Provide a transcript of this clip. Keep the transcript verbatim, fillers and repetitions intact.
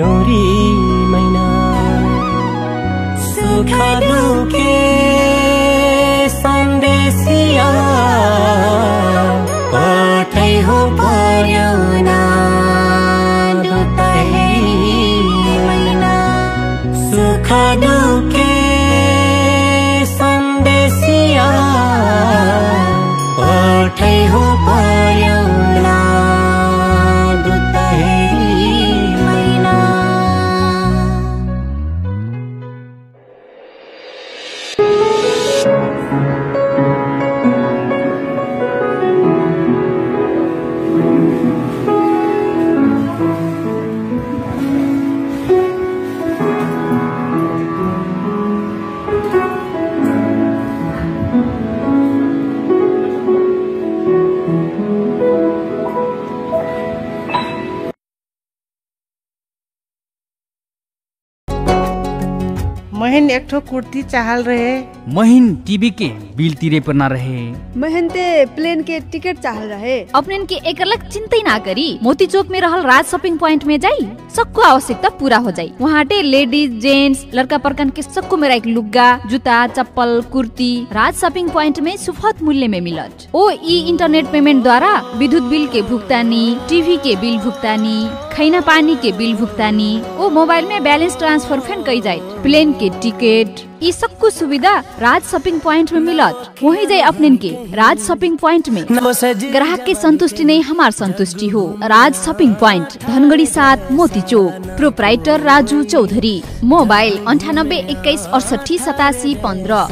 Norrie मैना सुखा दुखे संदेशिया पठै हो पर्यौना सुखा दुखे संदेशिया पठै हो पर्यौना महिन एक ठो कुर्ती चाहल रहे। महिन टीवी के बिल तीरे पर ना रहे। महिन ते प्लेन के टिकट चाहल रहे। अपने इनके एक अलग चिंता ही ना करी, मोती चौक में रहल राज शॉपिंग पॉइंट में जाई सबको आवश्यकता पूरा हो जाई। वहाँ टे लेडीज जेंट्स लड़का परकन के सबको मेरा एक लुग्गा जूता चप्पल कुर्ती राज शॉपिंग पॉइंट में सुफत मूल्य में मिलत। ओ ई इंटरनेट पेमेंट द्वारा विद्युत बिल के भुगतानी, टीवी के बिल भुगतानी, खाना पानी के बिल भुगतानी, ओ मोबाइल में बैलेंस ट्रांसफर फेन कई जाए, प्लेन के टिकट, ये सब कुछ सुविधा राज शॉपिंग पॉइंट में मिलत। वहीं जाए अपने के राज शॉपिंग पॉइंट में ग्राहक के संतुष्टि नहीं हमार संतुष्टि हो। राज शॉपिंग पॉइंट धनगड़ी सात मोती चौक, प्रोपराइटर राजू चौधरी, मोबाइल अंठानब्बे इक्कीस अड़सठी सतासी पंद्रह।